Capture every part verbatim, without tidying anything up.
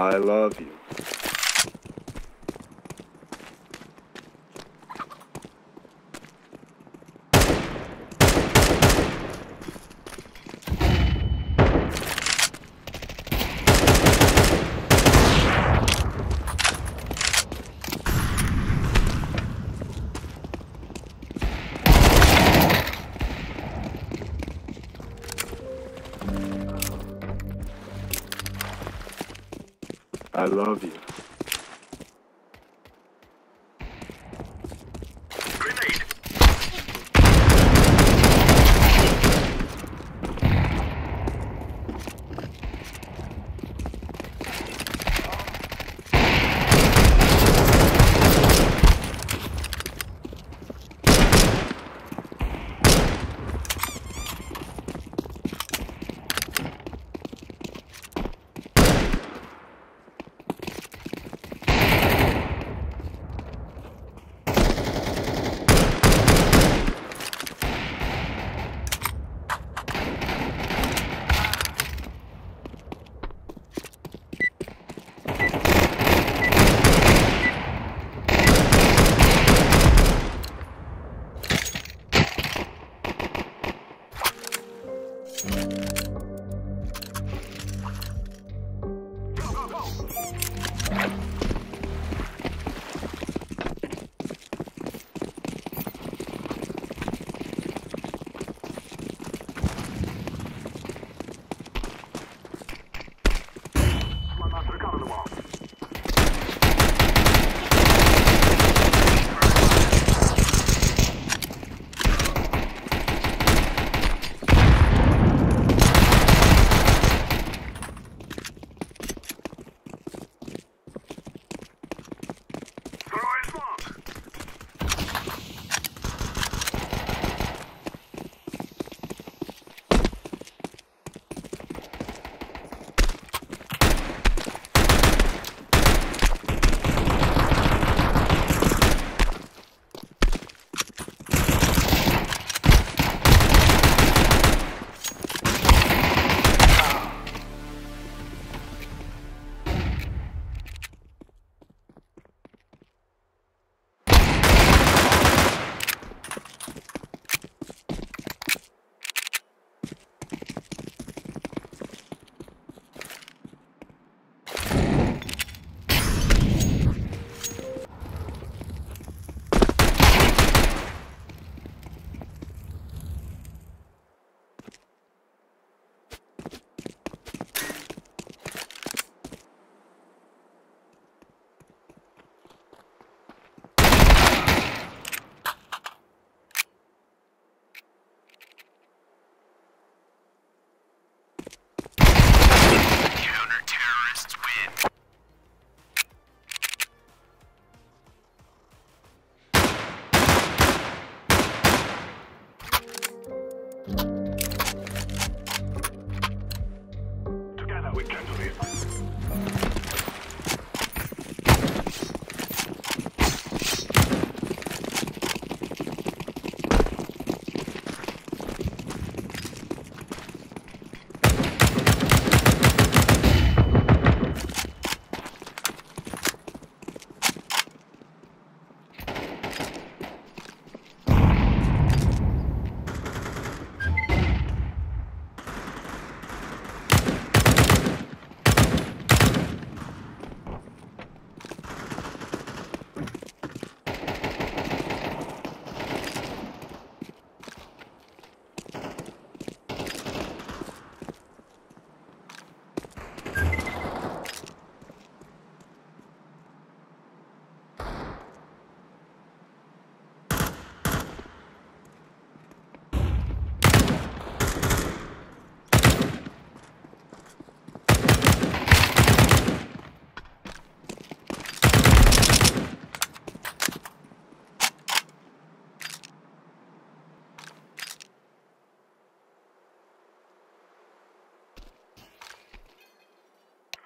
I love you. I love you.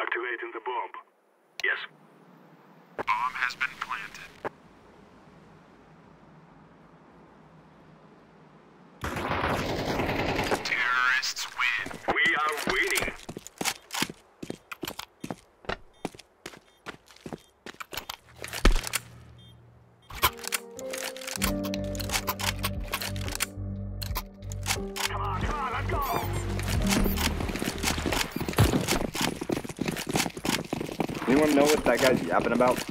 Activating the bomb. Yes. Bomb has been planted. Terrorists win. We are winning. Come on, come on, let's go! Anyone know what that guy's yapping about?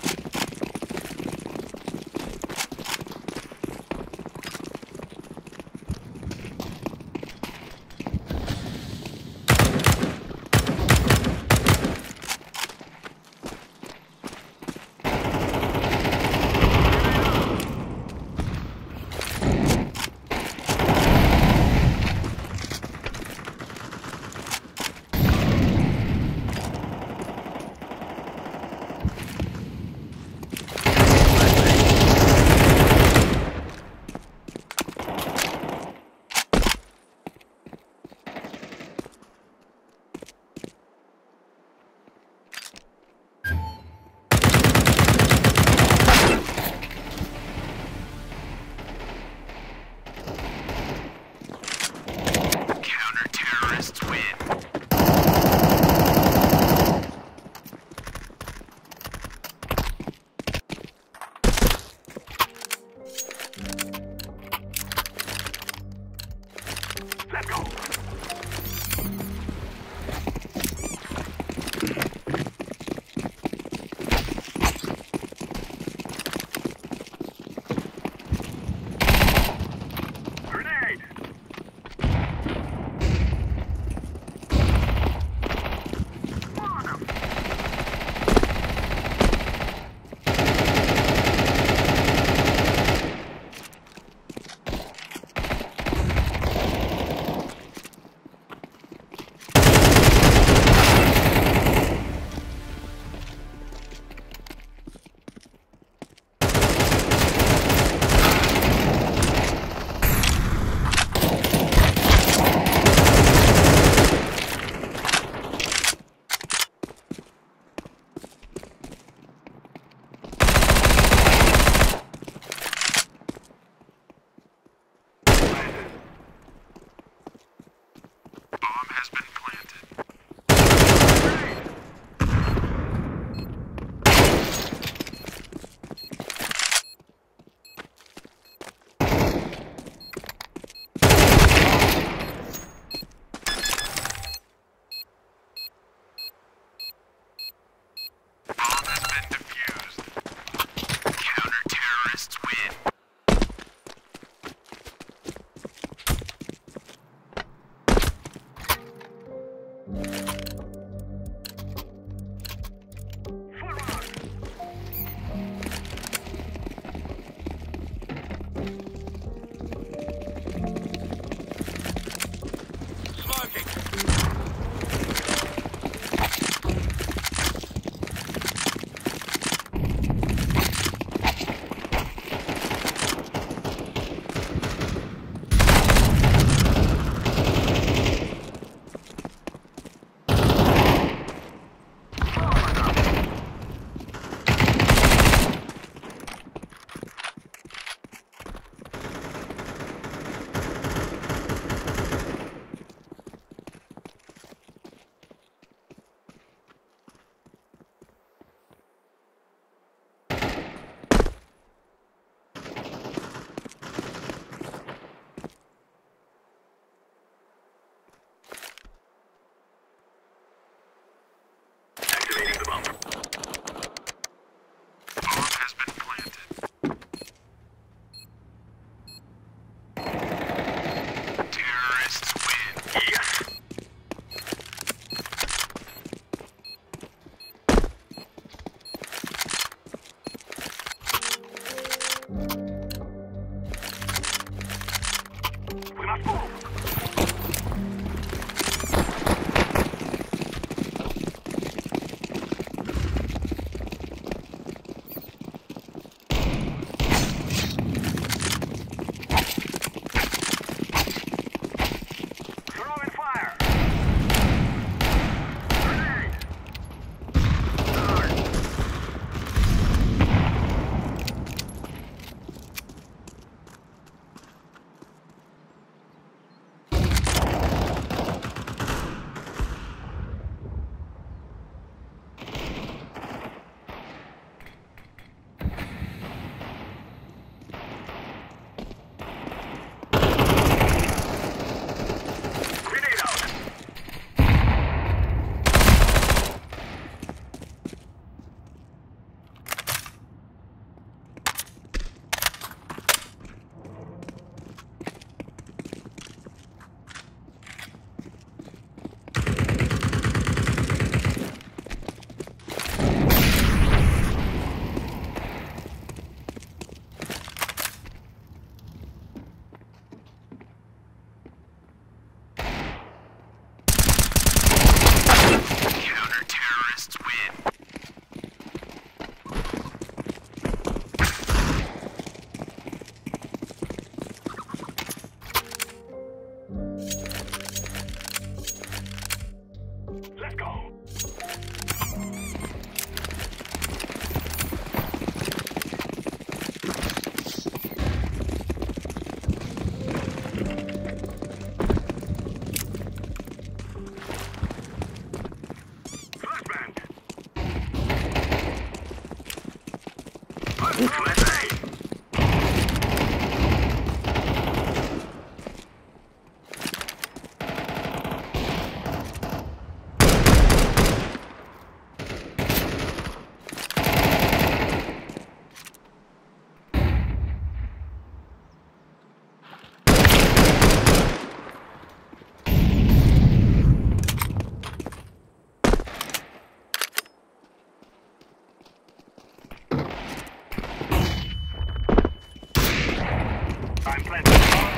I'm planting a bomb.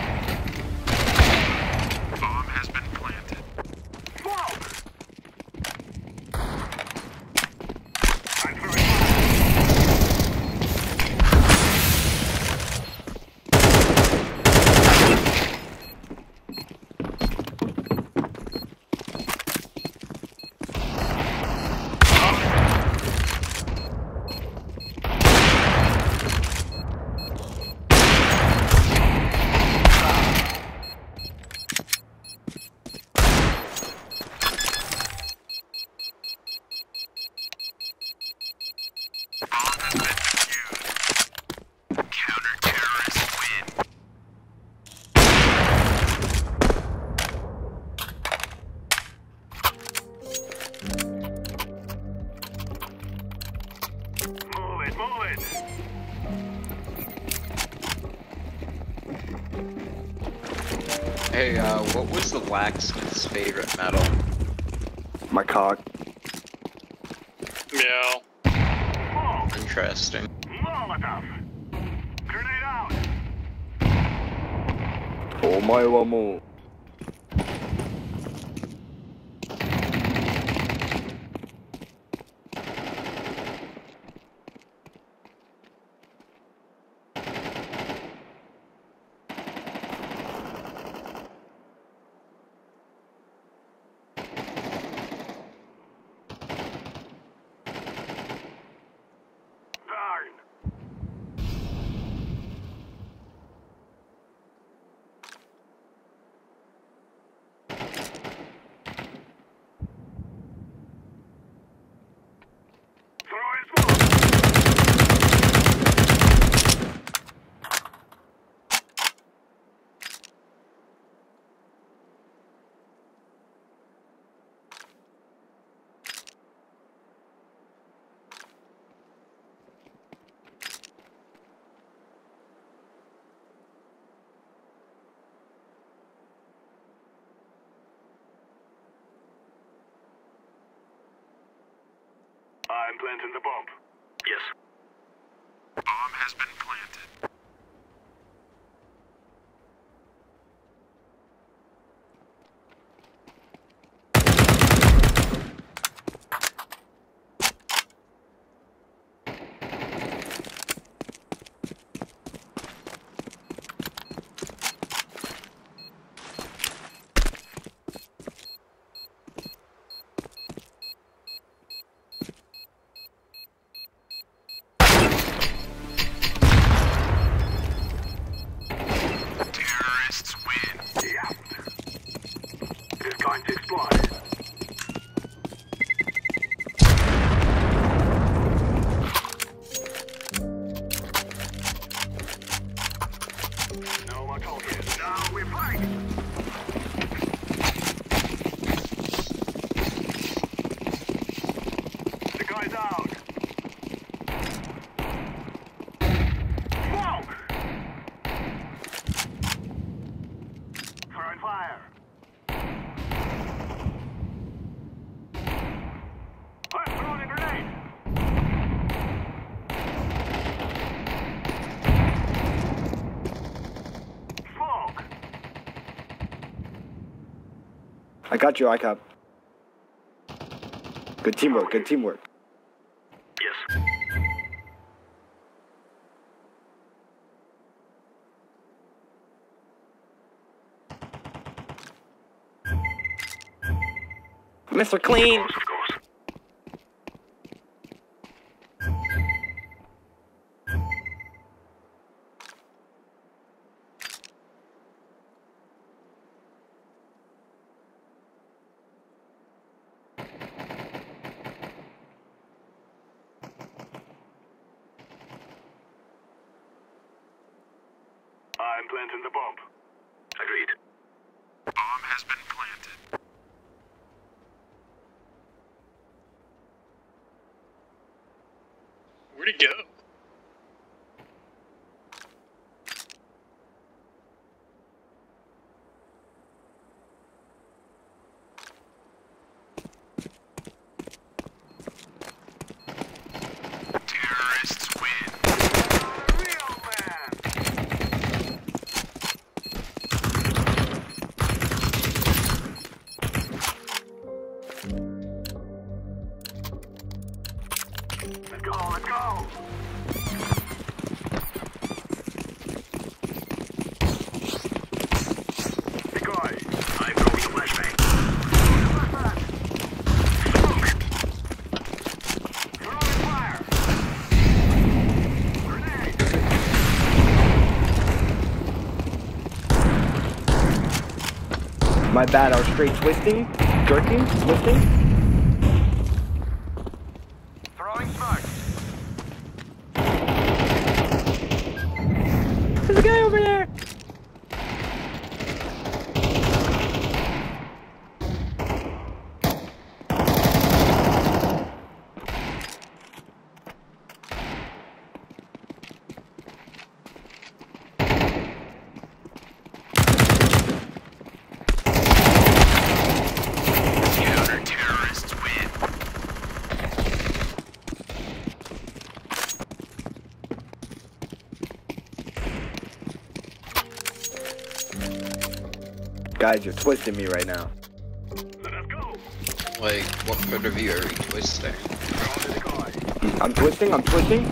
Bomb has been planted. Whoa! I'm Hey, uh, what was the blacksmith's favorite metal? My cock. Meow. Yeah. Oh. Interesting. Molotov. Grenade out. Omae wa mou. I'm planting the bomb. Yes. Bomb has been planted. I got you, I C A P. Good teamwork, good teamwork. Yes. Mister Clean! Of course, of course. I'm planting the bomb. Agreed. Bomb has been planted. Where'd he go? Terrorists win. Real man. My bad, I was straight twisting, jerking, lifting. Throwing smoke. There's a guy over there. Guys, you're twisting me right now. Let us go. Like, what part of you are you twisting? I'm twisting, I'm twisting.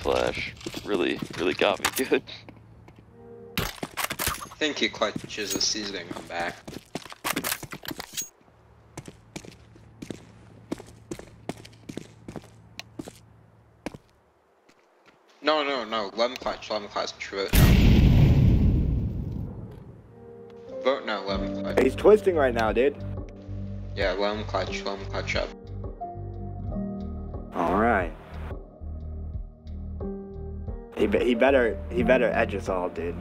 Flash really, really got me good. I think he clutches a seasoning on back. No, no, no, lem clutch, lem clutch, vote no. Vote no, lem clutch. He's twisting right now, dude. Yeah, lem clutch, lem clutch up. Alright. He, be he better he better edge us all, dude.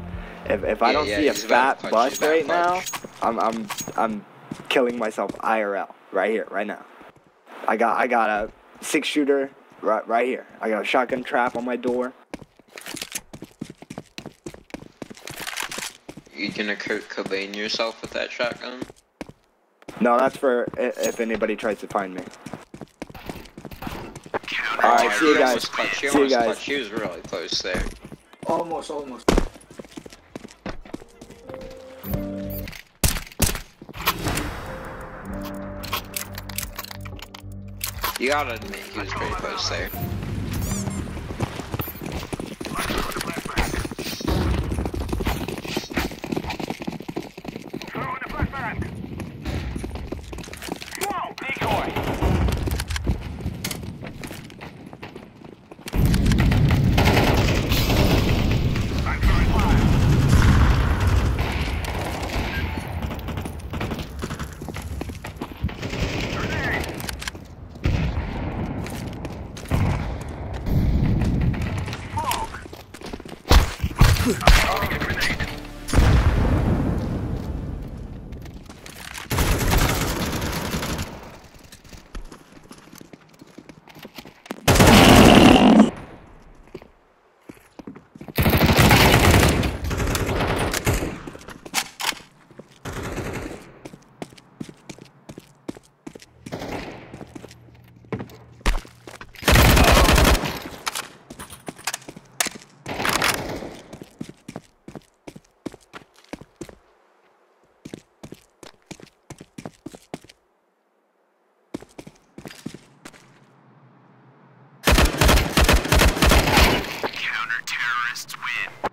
If if I yeah, don't yeah, see a fat bust right punch. now, I'm I'm I'm killing myself I R L right here, right now. I got I got a six shooter right right here. I got a shotgun trap on my door. You gonna Kurt Cobain yourself with that shotgun? No, that's for if anybody tries to find me. Alright, see you guys. See you guys. She was really close there. Almost, almost. You gotta admit, he was pretty close there. Win.